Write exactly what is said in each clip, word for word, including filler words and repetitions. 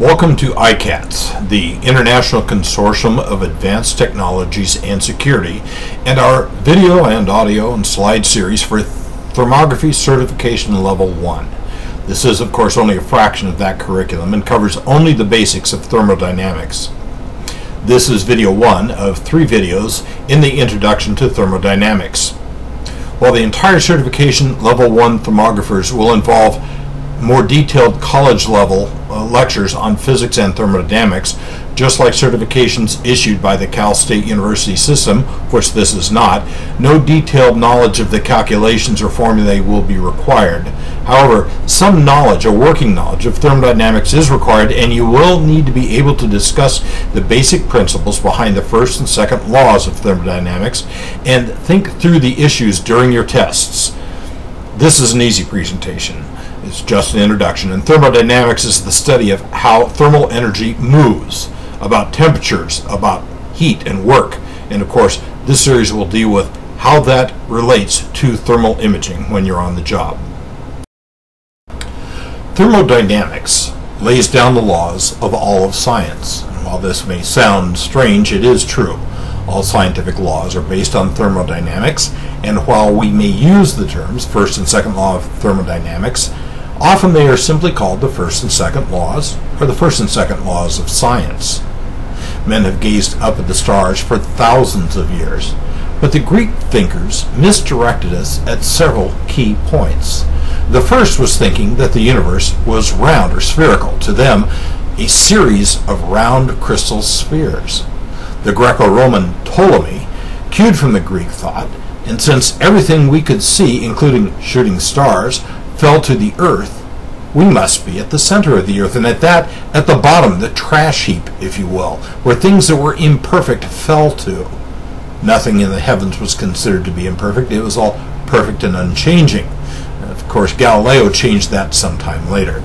Welcome to I CATS, the International Consortium of Advanced Technologies and Security, and our video and audio and slide series for Thermography Certification Level one. This is, of course, only a fraction of that curriculum and covers only the basics of thermodynamics. This is video one of three videos in the introduction to thermodynamics. While the entire certification Level one thermographers will involve more detailed college-level uh, lectures on physics and thermodynamics, just like certifications issued by the Cal State University System, which this is not, no detailed knowledge of the calculations or formulae will be required. However, some knowledge, a working knowledge, of thermodynamics is required, and you will need to be able to discuss the basic principles behind the first and second laws of thermodynamics and think through the issues during your tests. This is an easy presentation. It's just an introduction, and thermodynamics is the study of how thermal energy moves, about temperatures, about heat and work, and of course this series will deal with how that relates to thermal imaging when you're on the job. Thermodynamics lays down the laws of all of science, and while this may sound strange, it is true. All scientific laws are based on thermodynamics, and while we may use the terms first and second law of thermodynamics, often they are simply called the first and second laws, or the first and second laws of science. Men have gazed up at the stars for thousands of years, but the Greek thinkers misdirected us at several key points. The first was thinking that the universe was round or spherical, to them a series of round crystal spheres. The Greco-Roman Ptolemy cued from the Greek thought, and since everything we could see, including shooting stars, fell to the earth, we must be at the center of the earth, and at that, at the bottom, the trash heap, if you will, where things that were imperfect fell to. Nothing in the heavens was considered to be imperfect. It was all perfect and unchanging. Of course, Galileo changed that sometime later.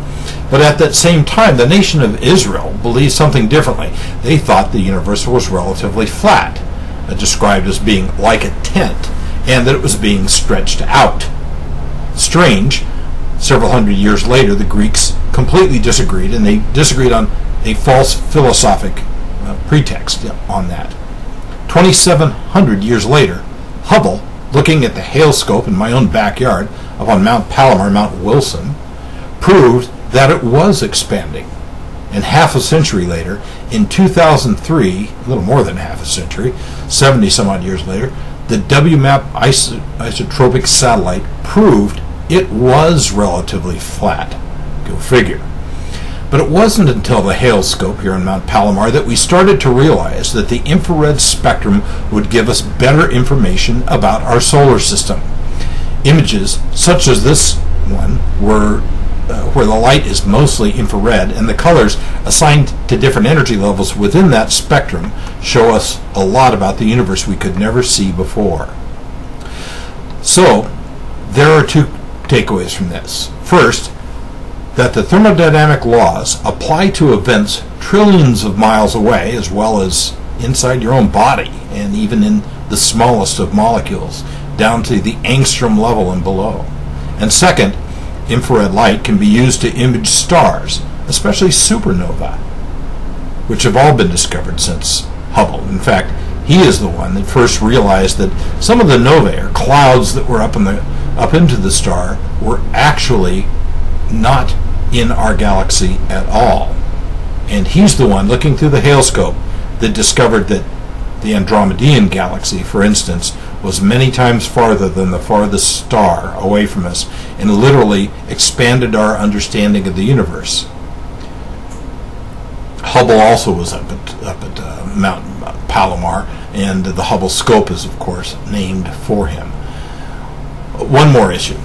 But at that same time, the nation of Israel believed something differently. They thought the universe was relatively flat, described as being like a tent, and that it was being stretched out. Strange. Several hundred years later, the Greeks completely disagreed, and they disagreed on a false philosophic uh, pretext on that. twenty-seven hundred years later, Hubble, looking at the Hale scope in my own backyard up on Mount Palomar, Mount Wilson, proved that it was expanding. And half a century later, in two thousand three, a little more than half a century, seventy some odd years later, the W MAP iso isotropic satellite proved it was relatively flat. Go figure. But it wasn't until the Hale scope here in Mount Palomar that we started to realize that the infrared spectrum would give us better information about our solar system. Images such as this one were uh, where the light is mostly infrared, and the colors assigned to different energy levels within that spectrum show us a lot about the universe we could never see before. So there are two takeaways from this. First, that the thermodynamic laws apply to events trillions of miles away, as well as inside your own body, and even in the smallest of molecules, down to the angstrom level and below. And second, infrared light can be used to image stars, especially supernovae, which have all been discovered since Hubble. In fact, he is the one that first realized that some of the novae, or clouds that were up in the up into the star, were actually not in our galaxy at all. And he's the one, looking through the Hale scope, that discovered that the Andromedan galaxy, for instance, was many times farther than the farthest star away from us, and literally expanded our understanding of the universe. Hubble also was up at, up at uh, Mount Palomar, and the Hubble scope is, of course, named for him. One more issue.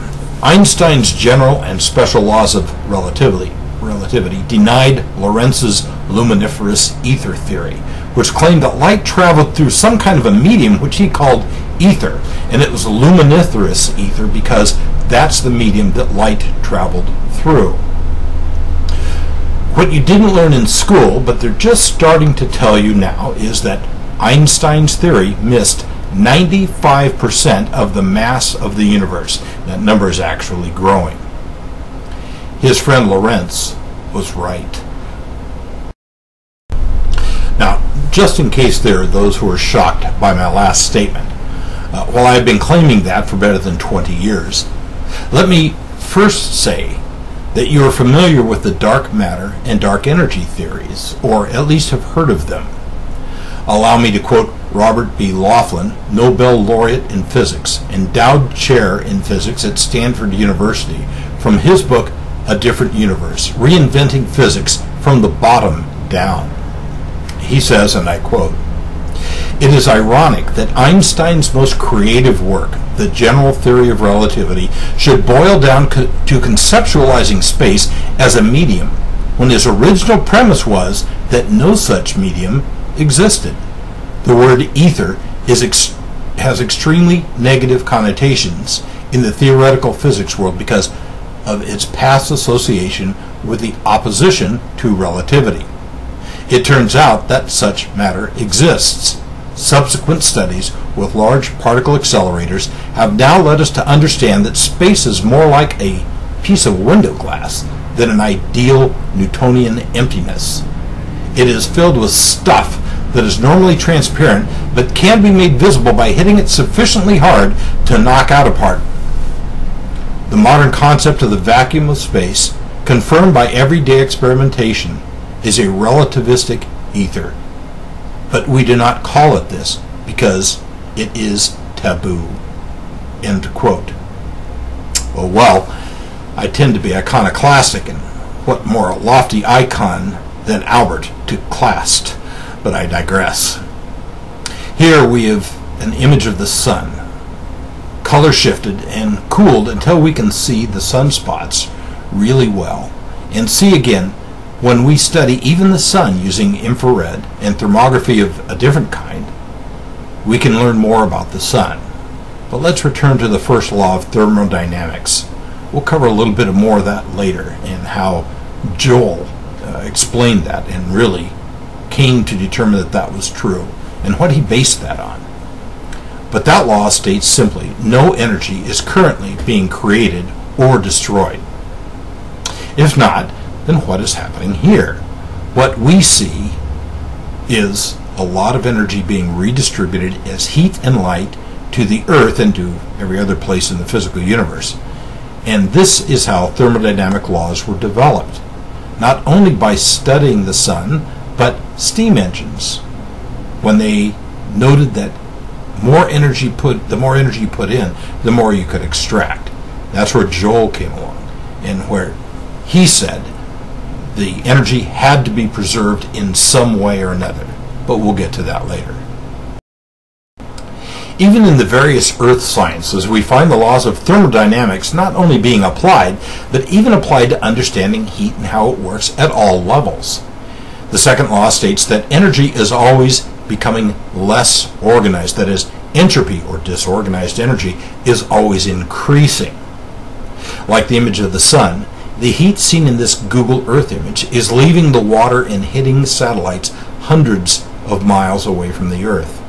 Einstein's general and special laws of relativity, relativity denied Lorentz's luminiferous ether theory, which claimed that light traveled through some kind of a medium which he called ether, and it was luminiferous ether because that's the medium that light traveled through. What you didn't learn in school, but they're just starting to tell you now, is that Einstein's theory missed ninety-five percent of the mass of the universe. That number is actually growing. His friend Lorentz was right. just in case there are those who are shocked by my last statement. Uh, while I have been claiming that for better than twenty years, let me first say that you are familiar with the dark matter and dark energy theories, or at least have heard of them. Allow me to quote Robert B. Laughlin, Nobel laureate in physics, endowed chair in physics at Stanford University, from his book, A Different Universe, Reinventing Physics from the Bottom Down. He says, and I quote, "It is ironic that Einstein's most creative work, the general theory of relativity, should boil down co- to conceptualizing space as a medium, when his original premise was that no such medium existed. The word ether is ex- has extremely negative connotations in the theoretical physics world because of its past association with the opposition to relativity. It turns out that such matter exists. Subsequent studies with large particle accelerators have now led us to understand that space is more like a piece of window glass than an ideal Newtonian emptiness. It is filled with stuff that is normally transparent but can be made visible by hitting it sufficiently hard to knock out a part. The modern concept of the vacuum of space, confirmed by everyday experimentation, is a relativistic ether. But we do not call it this because it is taboo." End quote. Oh well, I tend to be iconoclastic, and what more lofty icon than Albert to classed, but I digress. Here we have an image of the sun, color shifted and cooled until we can see the sunspots really well, and see again when we study even the sun using infrared and thermography of a different kind. We can learn more about the sun. But let's return to the first law of thermodynamics. We'll cover a little bit more of that later, and how Joule uh, explained that and really came to determine that that was true, and what he based that on. But that law states simply, no energy is currently being created or destroyed. If not, then what is happening here? What we see is a lot of energy being redistributed as heat and light to the Earth and to every other place in the physical universe. And this is how thermodynamic laws were developed, not only by studying the sun, but steam engines, when they noted that more energy put, the more energy you put in, the more you could extract. That's where Joule came along, and where he said the energy had to be preserved in some way or another, but we'll get to that later. Even in the various earth sciences, we find the laws of thermodynamics not only being applied, but even applied to understanding heat and how it works at all levels. The second law states that energy is always becoming less organized, that is, entropy, or disorganized energy, is always increasing. Like the image of the sun, the heat seen in this Google Earth image is leaving the water and hitting satellites hundreds of miles away from the Earth.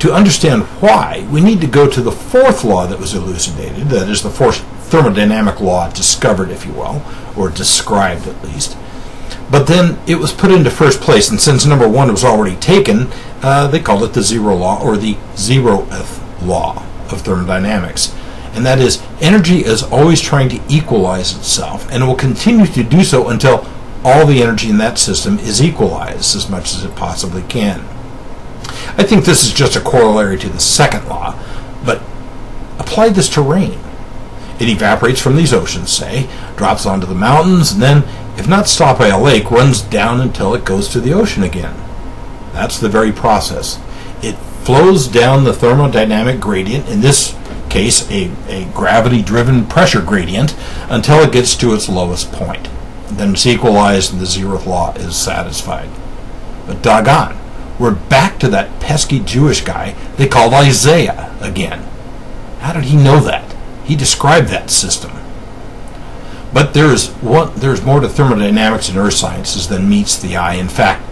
To understand why, we need to go to the fourth law that was elucidated, that is the fourth thermodynamic law discovered, if you will, or described at least. But then it was put into first place, and since number one was already taken, uh, they called it the zero law, or the zeroth law of thermodynamics. And that is, energy is always trying to equalize itself, and it will continue to do so until all the energy in that system is equalized as much as it possibly can. I think this is just a corollary to the second law, but apply this to rain. It evaporates from these oceans, say, drops onto the mountains, and then, if not stopped by a lake, runs down until it goes to the ocean again. That's the very process. It flows down the thermodynamic gradient, in this case a, a gravity-driven pressure gradient, until it gets to its lowest point. Then it's equalized and the zeroth law is satisfied. But doggone, we're back to that pesky Jewish guy they called Isaiah again. How did he know that? He described that system. But there's one, there's more to thermodynamics and earth sciences than meets the eye. In fact,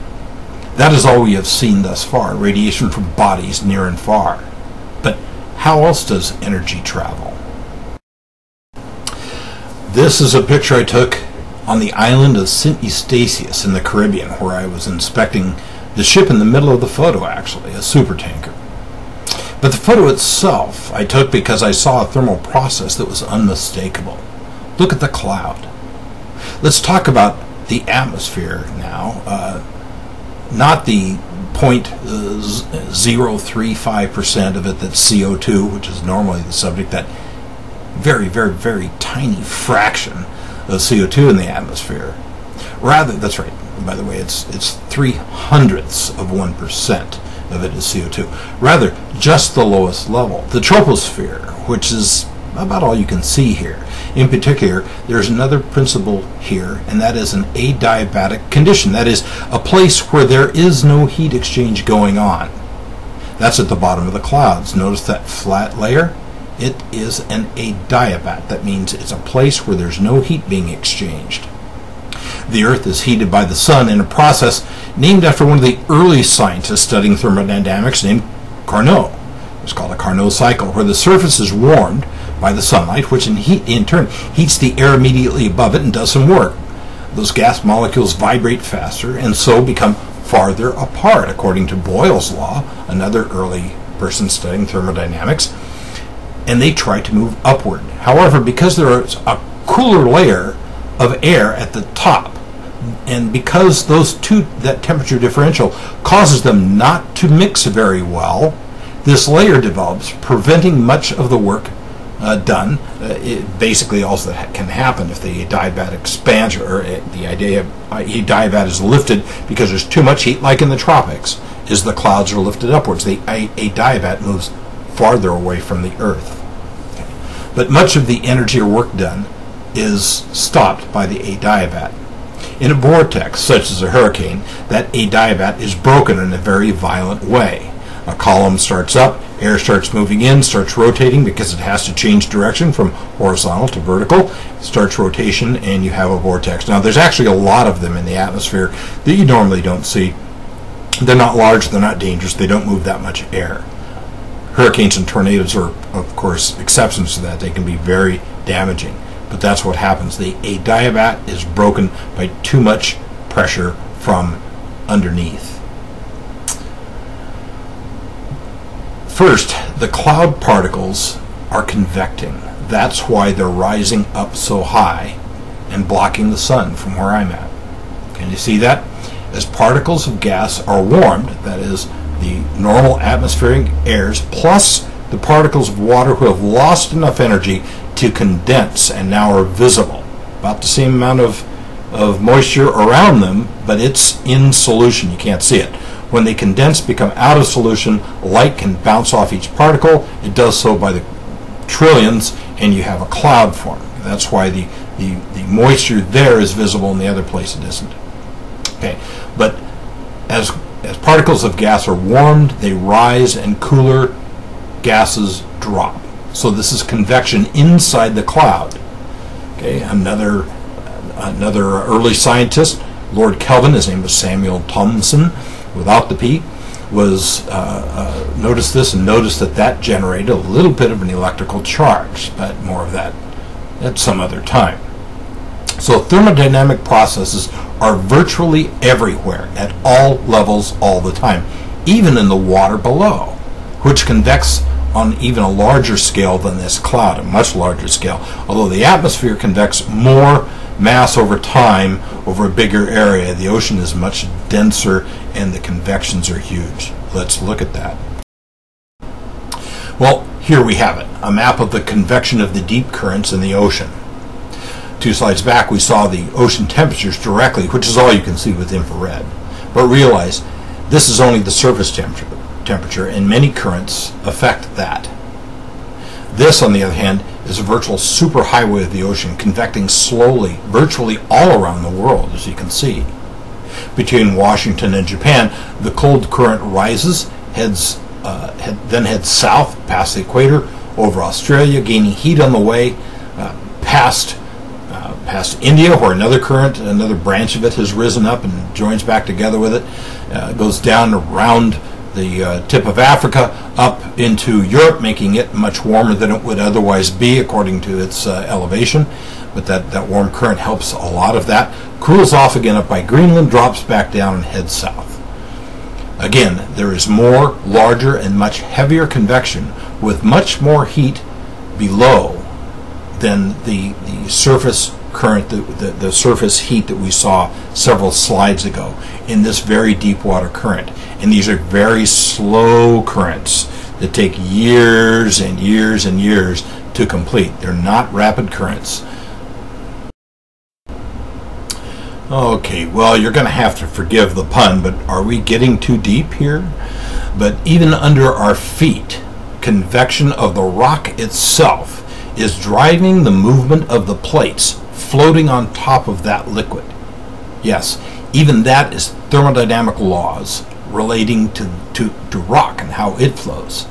that is all we have seen thus far, radiation from bodies near and far. How else does energy travel? This is a picture I took on the island of Saint Eustatius in the Caribbean, where I was inspecting the ship in the middle of the photo, actually, a supertanker. But the photo itself I took because I saw a thermal process that was unmistakable. Look at the cloud. Let's talk about the atmosphere now, uh, not the zero point zero three five percent of it that's C O two, which is normally the subject, that very, very, very tiny fraction of C O two in the atmosphere. Rather, that's right, by the way, it's, it's three hundredths of one percent of it is C O two. Rather, just the lowest level, the troposphere, which is about all you can see here. In particular, there's another principle here, and that is an adiabatic condition. That is a place where there is no heat exchange going on. That's at the bottom of the clouds. Notice that flat layer? It is an adiabat. That means it's a place where there's no heat being exchanged. The Earth is heated by the sun in a process named after one of the early scientists studying thermodynamics named Carnot. It's called a Carnot cycle, where the surface is warmed by the sunlight, which in, heat, in turn heats the air immediately above it and does some work. Those gas molecules vibrate faster and so become farther apart, according to Boyle's Law, another early person studying thermodynamics, and they try to move upward. However, because there is a cooler layer of air at the top, and because those two, that temperature differential causes them not to mix very well, this layer develops, preventing much of the work Uh, done. Uh, it basically, all that ha can happen if the adiabat expands, or uh, the idea of adiabat is lifted because there's too much heat, like in the tropics, is the clouds are lifted upwards. The adiabat moves farther away from the Earth. Okay. But much of the energy or work done is stopped by the adiabat. In a vortex, such as a hurricane, that adiabat is broken in a very violent way. A column starts up, air starts moving in, starts rotating because it has to change direction from horizontal to vertical, starts rotation, and you have a vortex. Now, there's actually a lot of them in the atmosphere that you normally don't see. They're not large, they're not dangerous, they don't move that much air. Hurricanes and tornadoes are, of course, exceptions to that. They can be very damaging, but that's what happens. The adiabat is broken by too much pressure from underneath. First, the cloud particles are convecting. That's why they're rising up so high and blocking the sun from where I'm at. Can you see that? As particles of gas are warmed, that is, the normal atmospheric airs plus the particles of water who have lost enough energy to condense and now are visible. About the same amount of, of moisture around them, but it's in solution. You can't see it. When they condense, become out of solution, light can bounce off each particle. It does so by the trillions, and you have a cloud forming. That's why the, the, the moisture there is visible, and the other place it isn't. Okay, but as, as particles of gas are warmed, they rise, and cooler gases drop. So this is convection inside the cloud. Okay, another, another early scientist, Lord Kelvin, his name was Samuel Thomson, without the P, was uh, uh, noticed this and noticed that that generated a little bit of an electrical charge, but more of that at some other time. So thermodynamic processes are virtually everywhere, at all levels, all the time, even in the water below, which convects on even a larger scale than this cloud, a much larger scale, although the atmosphere convects more mass over time over a bigger area. The ocean is much denser and the convections are huge. Let's look at that. Well, here we have it, a map of the convection of the deep currents in the ocean. Two slides back we saw the ocean temperatures directly, which is all you can see with infrared. But realize this is only the surface temperature, temperature and many currents affect that. This, on the other hand, is a virtual superhighway of the ocean, convecting slowly, virtually all around the world, as you can see. Between Washington and Japan, the cold current rises, heads, uh, head, then heads south, past the equator, over Australia, gaining heat on the way, uh, past, uh, past India, where another current, another branch of it has risen up and joins back together with it, uh, goes down around the uh, tip of Africa, up into Europe, making it much warmer than it would otherwise be according to its uh, elevation. But that, that warm current helps a lot of that. Cools off again up by Greenland, drops back down and heads south. Again, there is more, larger, and much heavier convection with much more heat below than the, the surface current, the, the, the surface heat that we saw several slides ago in this very deep water current. And these are very slow currents that take years and years and years to complete. They're not rapid currents. Okay, well, you're going to have to forgive the pun, but are we getting too deep here? But even under our feet, convection of the rock itself is driving the movement of the plates floating on top of that liquid. Yes, even that is thermodynamic laws relating to, to, to rock and how it flows.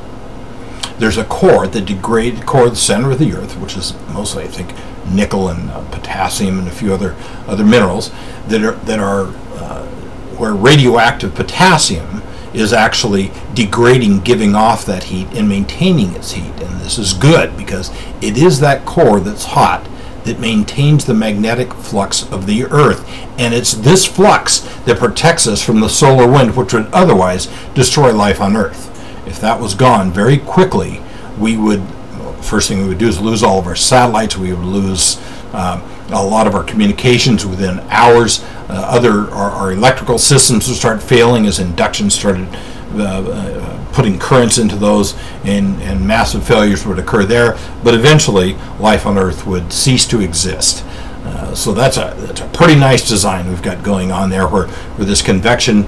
There's a core, the degraded core at the center of the Earth, which is mostly, I think, nickel and uh, potassium and a few other other minerals that are that are uh, where radioactive potassium is actually degrading, giving off that heat and maintaining its heat. And this is good because it is that core that's hot that maintains the magnetic flux of the Earth, and it's this flux that protects us from the solar wind, which would otherwise destroy life on Earth. If that was gone very quickly, we would first thing we would do is lose all of our satellites. We would lose um, a lot of our communications within hours. Uh, other our, our electrical systems would start failing as induction started uh, uh, putting currents into those, and, and massive failures would occur there. But eventually, life on Earth would cease to exist. Uh, so that's a that's a pretty nice design we've got going on there, where where this convection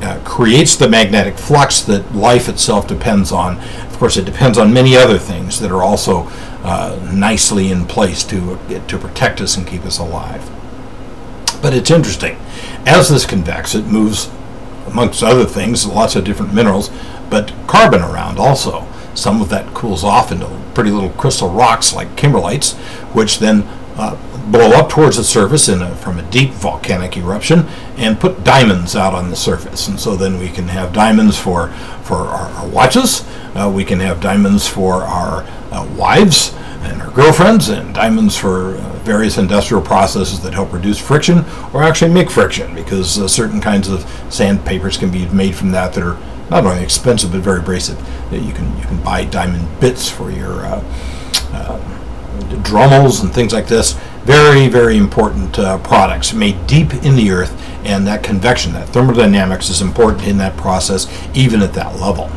Uh, creates the magnetic flux that life itself depends on. Of course, it depends on many other things that are also uh, nicely in place to, uh, to protect us and keep us alive. But it's interesting. As this convects, it moves, amongst other things, lots of different minerals, but carbon around also. Some of that cools off into pretty little crystal rocks like kimberlites, which then Uh, blow up towards the surface in a, from a deep volcanic eruption and put diamonds out on the surface. And so then we can have diamonds for, for our, our watches, uh, we can have diamonds for our uh, wives and our girlfriends, and diamonds for uh, various industrial processes that help reduce friction or actually make friction, because uh, certain kinds of sandpapers can be made from that that are not only expensive but very abrasive. You can, you can buy diamond bits for your uh, uh, Drummels and things like this. Very, very important uh, products made deep in the Earth, and that convection, that thermodynamics is important in that process, even at that level.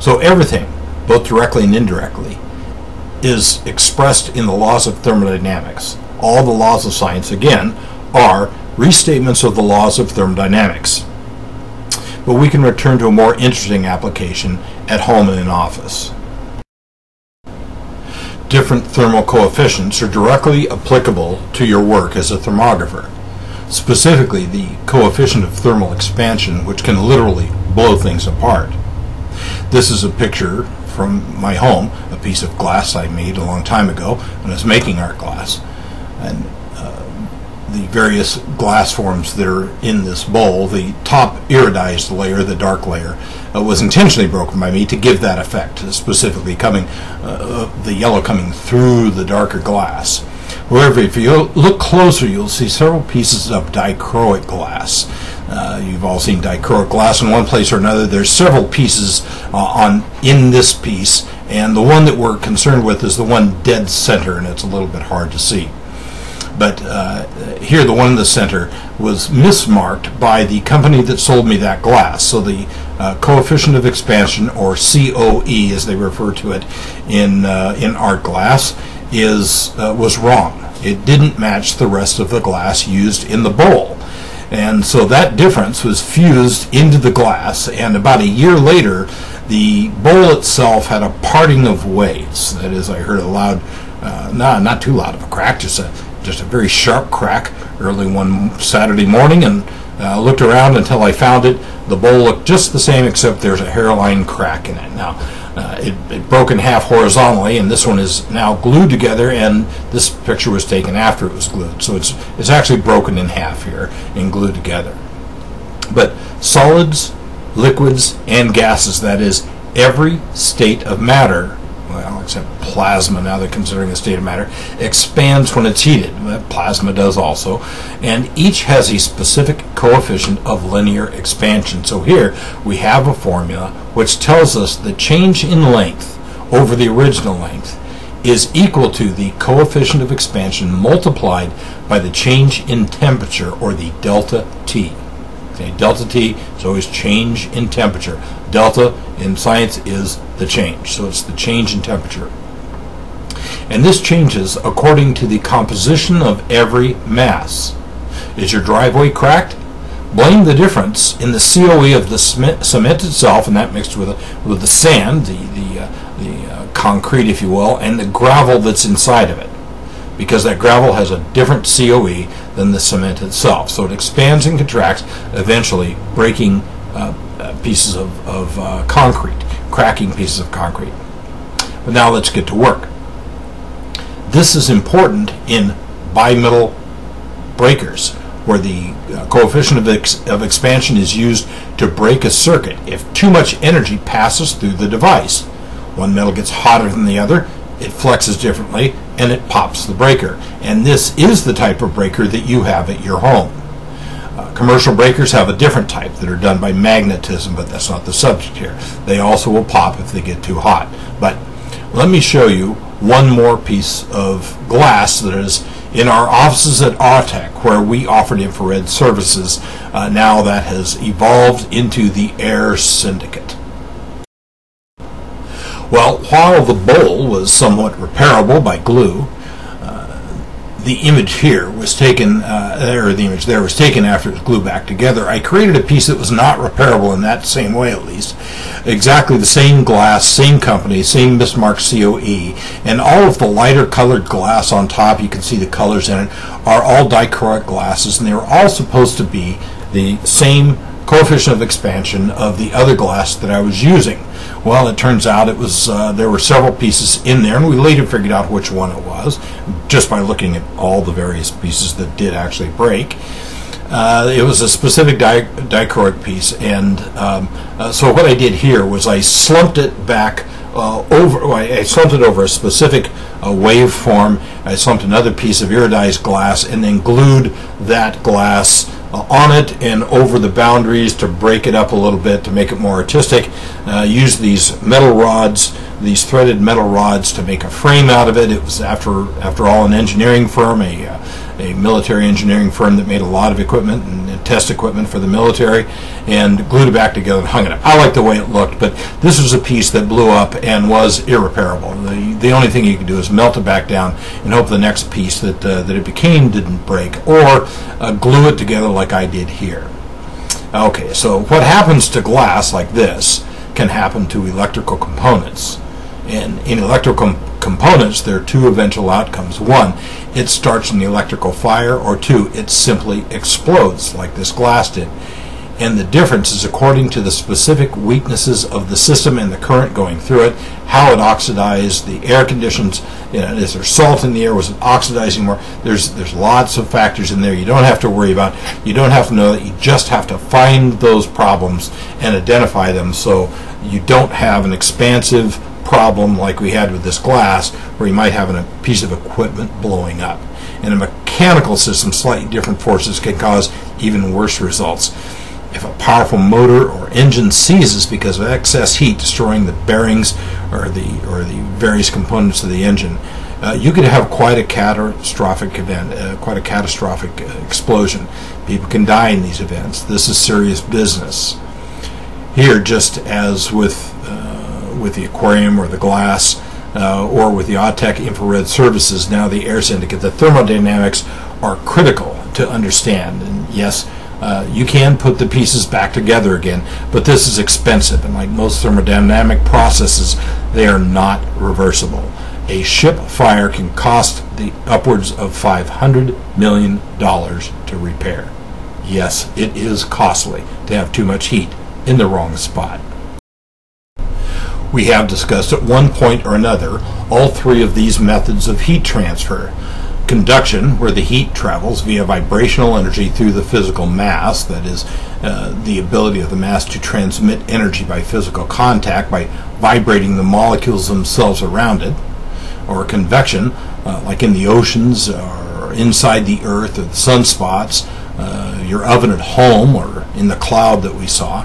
So everything, both directly and indirectly, is expressed in the laws of thermodynamics. All the laws of science, again, are restatements of the laws of thermodynamics. But we can return to a more interesting application at home and in office. Different thermal coefficients are directly applicable to your work as a thermographer. Specifically, the coefficient of thermal expansion, which can literally blow things apart. This is a picture from my home, a piece of glass I made a long time ago when I was making art glass. And uh, the various glass forms that are in this bowl, the top iridized layer, the dark layer, Uh, was intentionally broken by me to give that effect, uh, specifically coming uh, uh, the yellow coming through the darker glass. However, if you look closer, you'll see several pieces of dichroic glass. Uh, you've all seen dichroic glass in one place or another. There's several pieces uh, on in this piece, and the one that we're concerned with is the one dead center, and it's a little bit hard to see. But uh, here, the one in the center was mismarked by the company that sold me that glass. So the uh, coefficient of expansion, or C O E, as they refer to it in uh, in art glass, is uh, was wrong. It didn't match the rest of the glass used in the bowl, and so that difference was fused into the glass. And about a year later, the bowl itself had a parting of ways. That is, I heard a loud, uh, no, not too loud of a crack, just a just a very sharp crack early one Saturday morning, and uh, looked around until I found it. The bowl looked just the same, except there's a hairline crack in it. Now, uh, it, it broke in half horizontally, and this one is now glued together, and this picture was taken after it was glued. So it's, it's actually broken in half here and glued together. But solids, liquids, and gases, that is, every state of matter well, except plasma, now they're considering a state of matter, expands when it's heated. Plasma does also. And each has a specific coefficient of linear expansion. So here we have a formula which tells us the change in length over the original length is equal to the coefficient of expansion multiplied by the change in temperature, or the delta T. Okay, delta T is always change in temperature. Delta in science is the change, so it's the change in temperature. And this changes according to the composition of every mass. Is your driveway cracked? Blame the difference in the C O E of the cement itself, and that mixed with, with the sand, the, the, uh, the uh, concrete, if you will, and the gravel that's inside of it, because that gravel has a different C O E than the cement itself. So it expands and contracts, eventually breaking uh, pieces of, of uh, concrete, cracking pieces of concrete. But now let's get to work. This is important in bimetal breakers, where the uh, coefficient of, ex of expansion is used to break a circuit if too much energy passes through the device. One metal gets hotter than the other, it flexes differently, and it pops the breaker. And this is the type of breaker that you have at your home. Uh, commercial breakers have a different type that are done by magnetism, but that's not the subject here. They also will pop if they get too hot. But let me show you one more piece of glass that is in our offices at Autec, where we offered infrared services. Uh, now that has evolved into the Air Syndicate. Well, while the bowl was somewhat repairable by glue, uh, the image here was taken, uh, or the image there was taken after it was glued back together. I created a piece that was not repairable in that same way, at least. Exactly the same glass, same company, same mismarked C O E, and all of the lighter colored glass on top, you can see the colors in it, are all dichroic glasses, and they were all supposed to be the same coefficient of expansion of the other glass that I was using. Well, it turns out it was uh, there were several pieces in there, and we later figured out which one it was just by looking at all the various pieces that did actually break. Uh, it was a specific di dichroic piece, and um, uh, so what I did here was I slumped it back uh, over. I slumped it over a specific uh, waveform. I slumped another piece of iridized glass, and then glued that glass Uh, on it and over the boundaries to break it up a little bit to make it more artistic. Uh, use these metal rods, these threaded metal rods, to make a frame out of it. It was, after after all, an engineering firm, a uh, a military engineering firm that made a lot of equipment and, and test equipment for the military, and glued it back together and hung it up. I like the way it looked, but this was a piece that blew up and was irreparable. The, the only thing you could do is melt it back down and hope the next piece that, uh, that it became didn't break, or uh, glue it together like I did here. Okay, so what happens to glass like this can happen to electrical components. And in electrical com components, there are two eventual outcomes. One, it starts an electrical fire, or two, it simply explodes like this glass did. And the difference is according to the specific weaknesses of the system and the current going through it, how it oxidized, the air conditions, you know, is there salt in the air, was it oxidizing more? There's, there's lots of factors in there you don't have to worry about. You don't have to know that. You just have to find those problems and identify them, so you don't have an expansive problem like we had with this glass, where you might have a piece of equipment blowing up. In a mechanical system, slightly different forces can cause even worse results. If a powerful motor or engine seizes because of excess heat, destroying the bearings or the or the various components of the engine, uh, you could have quite a catastrophic event, uh, quite a catastrophic explosion. People can die in these events. This is serious business. Here, just as with uh, with the aquarium or the glass, uh, or with the Autec infrared services, now the Air Syndicate, the thermodynamics are critical to understand. And yes, Uh, you can put the pieces back together again, but this is expensive, and like most thermodynamic processes, they are not reversible. A ship fire can cost the upwards of five hundred million dollars to repair. Yes, it is costly to have too much heat in the wrong spot. We have discussed at one point or another all three of these methods of heat transfer. conduction, where the heat travels via vibrational energy through the physical mass, that is, uh, the ability of the mass to transmit energy by physical contact, by vibrating the molecules themselves around it, or convection, uh, like in the oceans, or inside the Earth, or the sunspots, uh, your oven at home, or in the cloud that we saw.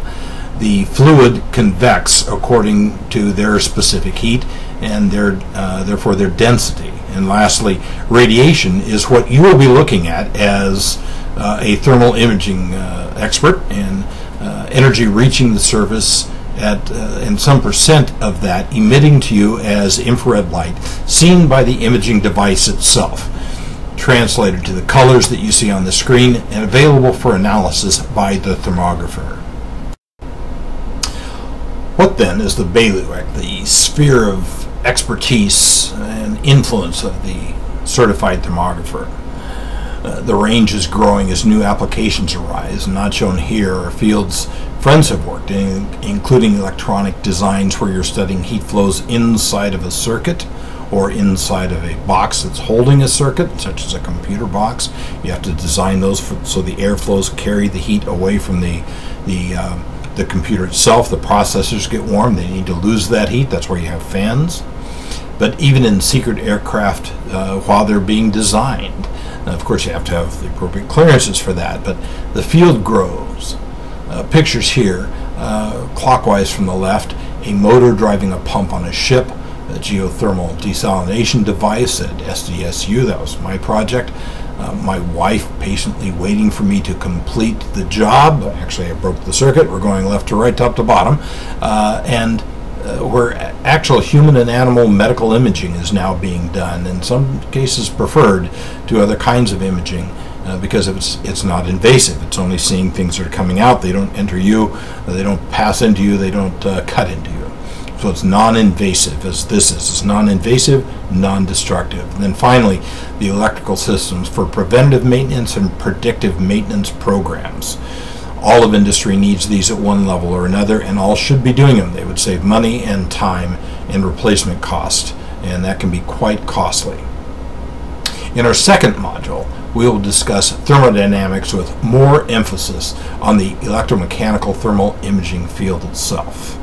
The fluid convects according to their specific heat and their, uh, therefore their density. And lastly, radiation is what you will be looking at as uh, a thermal imaging uh, expert, and uh, energy reaching the surface at uh, and some percent of that emitting to you as infrared light seen by the imaging device itself, translated to the colors that you see on the screen and available for analysis by the thermographer. What then is the bailiwick, the sphere of expertise and influence of the certified thermographer? Uh, the range is growing as new applications arise, and not shown here are fields friends have worked in, including electronic designs where you're studying heat flows inside of a circuit or inside of a box that's holding a circuit, such as a computer box. You have to design those for, so the air flows carry the heat away from the, the uh, the computer itself. The processors get warm, they need to lose that heat, that's where you have fans. But even in secret aircraft, uh, while they're being designed, now of course you have to have the appropriate clearances for that, but the field grows. Uh, pictures here, uh, clockwise from the left, a motor driving a pump on a ship, a geothermal desalination device at S D S U, that was my project. Uh, my wife patiently waiting for me to complete the job. Actually, I broke the circuit. We're going left to right, top to bottom. Uh, and uh, where actual human and animal medical imaging is now being done, in some cases preferred to other kinds of imaging uh, because it's, it's not invasive. It's only seeing things that are coming out. They don't enter you. They don't pass into you. They don't uh, cut into you. So it's non-invasive, as this is. It's non-invasive, non-destructive. And then finally, the electrical systems for preventative maintenance and predictive maintenance programs. All of industry needs these at one level or another, and all should be doing them. They would save money and time and replacement cost, and that can be quite costly. In our second module, we will discuss thermodynamics with more emphasis on the electromechanical thermal imaging field itself.